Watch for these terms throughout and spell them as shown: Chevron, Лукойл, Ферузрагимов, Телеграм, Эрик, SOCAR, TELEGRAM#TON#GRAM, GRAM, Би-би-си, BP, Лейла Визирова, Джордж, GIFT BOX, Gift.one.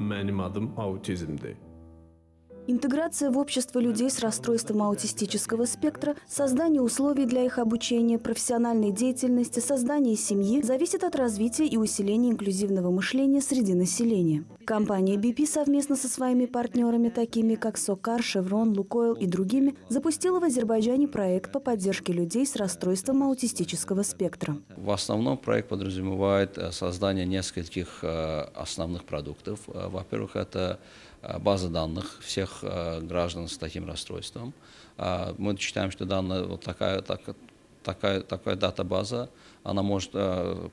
Benim adım autizmdi. Интеграция в общество людей с расстройством аутистического спектра, создание условий для их обучения, профессиональной деятельности, создание семьи зависит от развития и усиления инклюзивного мышления среди населения. Компания BP совместно со своими партнерами, такими как SOCAR, Chevron, Лукойл и другими, запустила в Азербайджане проект по поддержке людей с расстройством аутистического спектра. В основном проект подразумевает создание нескольких основных продуктов. Во-первых, это база данных всех граждан с таким расстройством. Мы считаем, что данная вот такая датабаза, она может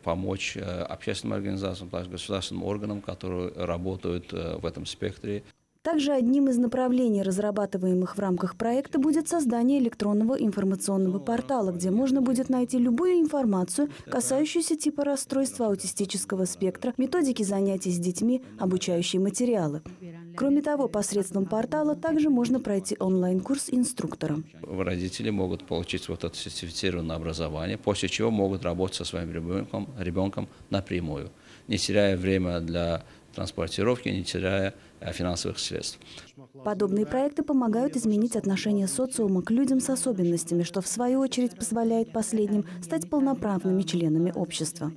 помочь общественным организациям, также государственным органам, которые работают в этом спектре. Также одним из направлений, разрабатываемых в рамках проекта, будет создание электронного информационного портала, где можно будет найти любую информацию, касающуюся типа расстройства аутистического спектра, методики занятий с детьми, обучающие материалы. Кроме того, посредством портала также можно пройти онлайн-курс инструктора. Родители могут получить вот это сертифицированное образование, после чего могут работать со своим ребенком напрямую, не теряя время для транспортировки, не теряя финансовых средств. Подобные проекты помогают изменить отношение социума к людям с особенностями, что в свою очередь позволяет последним стать полноправными членами общества.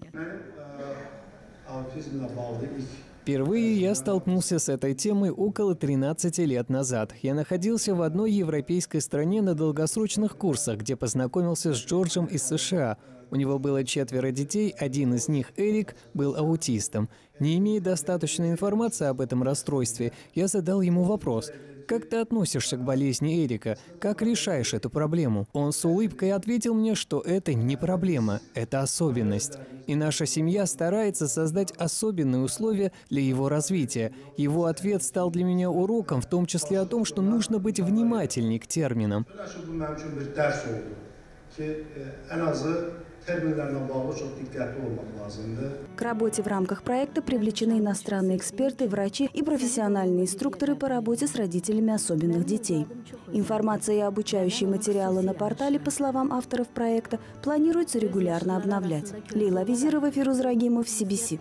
Впервые я столкнулся с этой темой около 13 лет назад. Я находился в одной европейской стране на долгосрочных курсах, где познакомился с Джорджем из США. У него было 4 детей, один из них, Эрик, был аутистом. Не имея достаточной информации об этом расстройстве, я задал ему вопрос: «Как ты относишься к болезни Эрика? Как решаешь эту проблему?» Он с улыбкой ответил мне, что это не проблема, это особенность. И наша семья старается создать особенные условия для его развития. Его ответ стал для меня уроком, в том числе о том, что нужно быть внимательнее к терминам. К работе в рамках проекта привлечены иностранные эксперты, врачи и профессиональные инструкторы по работе с родителями особенных детей. Информация и обучающие материалы на портале, по словам авторов проекта, планируется регулярно обновлять. Лейла Визирова, Ферузрагимов, Би-би-си.